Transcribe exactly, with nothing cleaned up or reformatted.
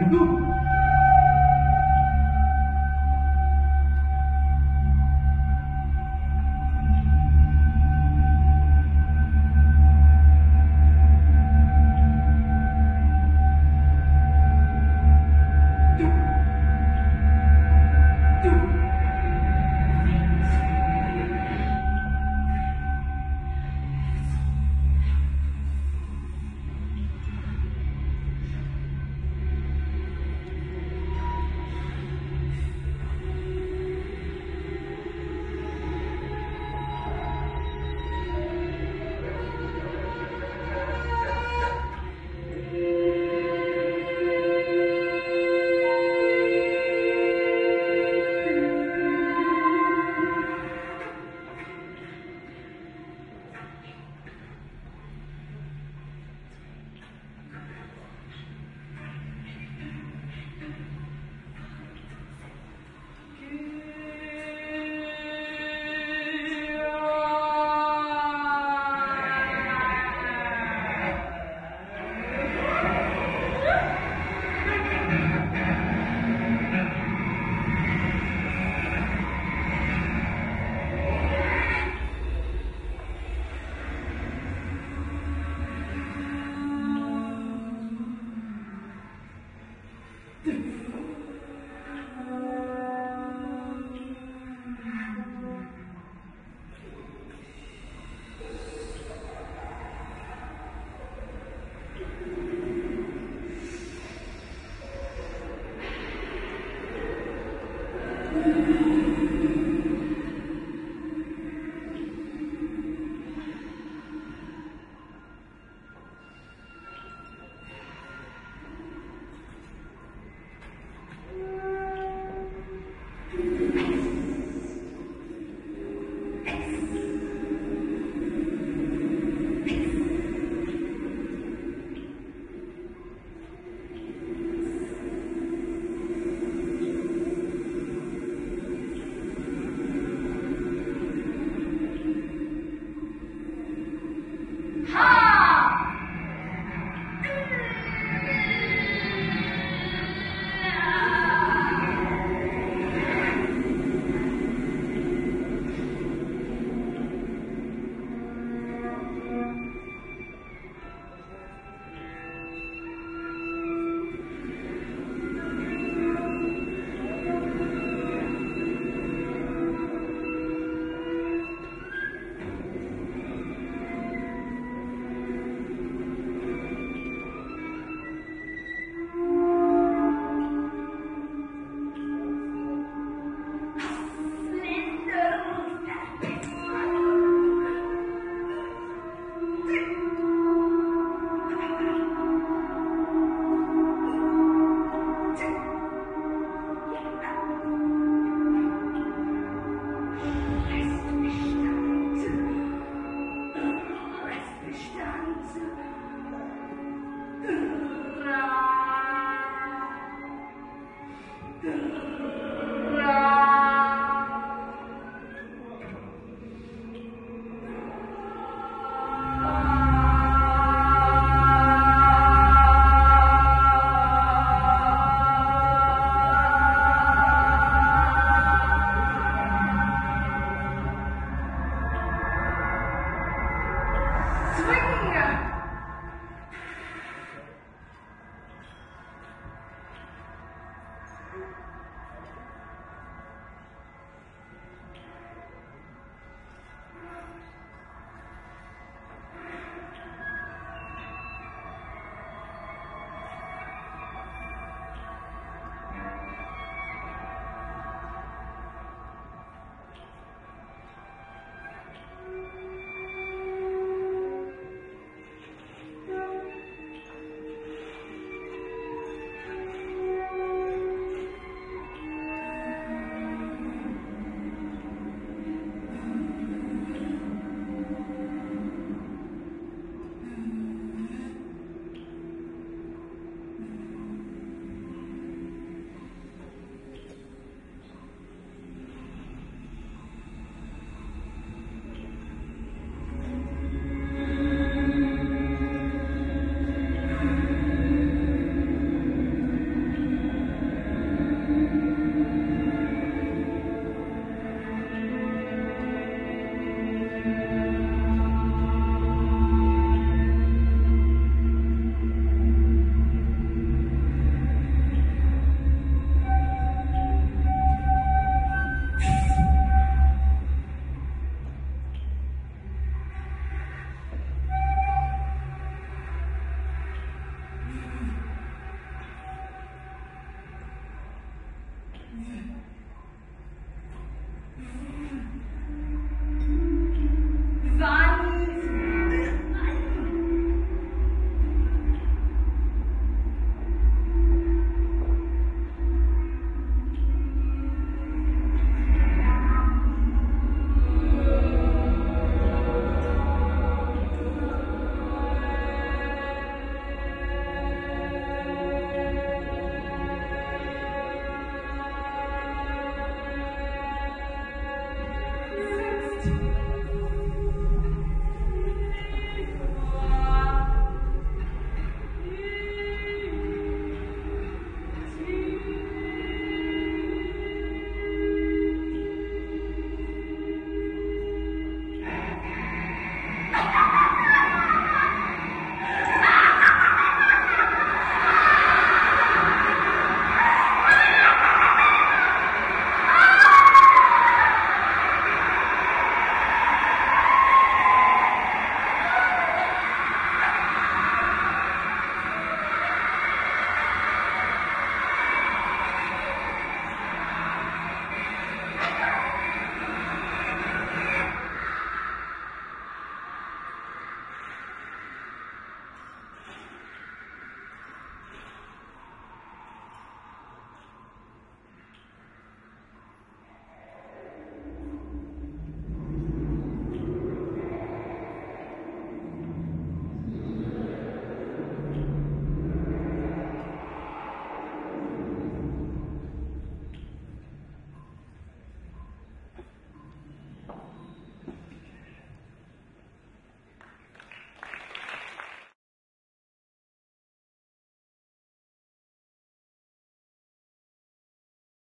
No!